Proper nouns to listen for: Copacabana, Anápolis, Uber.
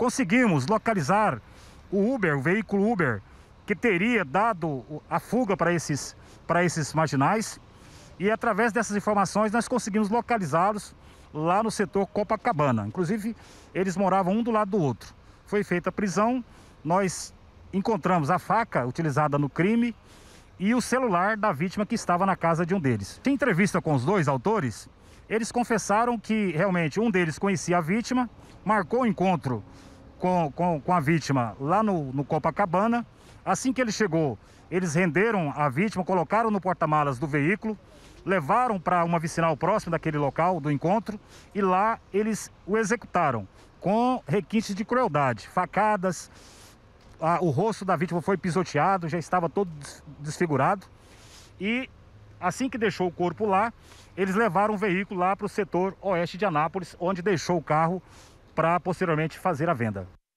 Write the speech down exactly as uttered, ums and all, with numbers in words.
conseguimos localizar o Uber, o veículo Uber, que teria dado a fuga para esses, para esses marginais. E através dessas informações nós conseguimos localizá-los lá no setor Copacabana. Inclusive, eles moravam um do lado do outro. Foi feita a prisão, nós encontramos a faca utilizada no crime e o celular da vítima que estava na casa de um deles. Em entrevista com os dois autores, eles confessaram que realmente um deles conhecia a vítima, marcou o encontro com, com, com a vítima lá no, no Copacabana. Assim que ele chegou, eles renderam a vítima, colocaram no porta-malas do veículo, levaram para uma vicinal próxima daquele local do encontro e lá eles o executaram com requintes de crueldade, facadas. Ah, o rosto da vítima foi pisoteado, já estava todo desfigurado. E assim que deixou o corpo lá, eles levaram o veículo lá para o setor oeste de Anápolis, onde deixou o carro para posteriormente fazer a venda.